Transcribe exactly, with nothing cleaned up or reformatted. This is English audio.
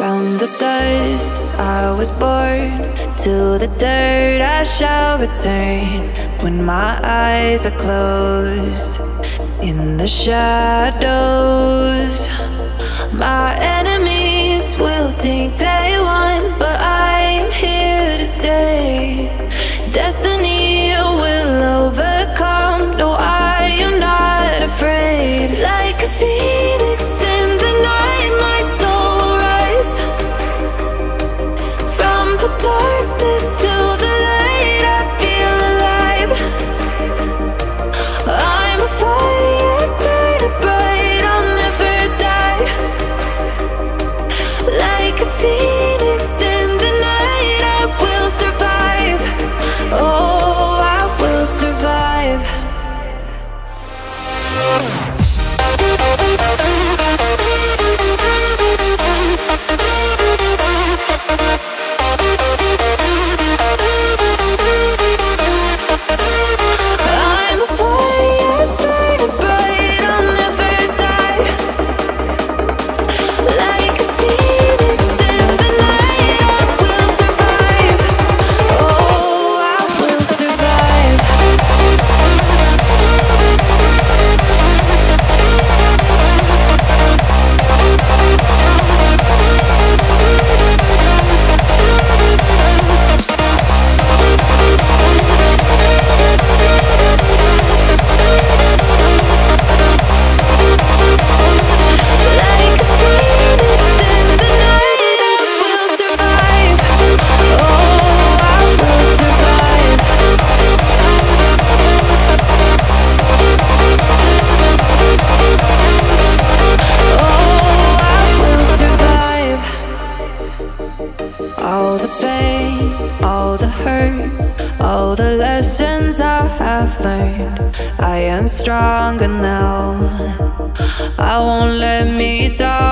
From the dust I was born, to the dirt I shall return. When my eyes are closed, in the shadows, my enemies will think they won, but I am here to stay. Destiny will overcome, no I am not afraid. Like a phoenix in the night my soul will rise, from the darkness to the light I feel alive. I'm a fire, burning bright, I'll never die. Like a phoenix in the night I will survive. Oh, I will survive. All the pain, all the hurt, all the lessons I have learned. I am stronger now, I won't let me down.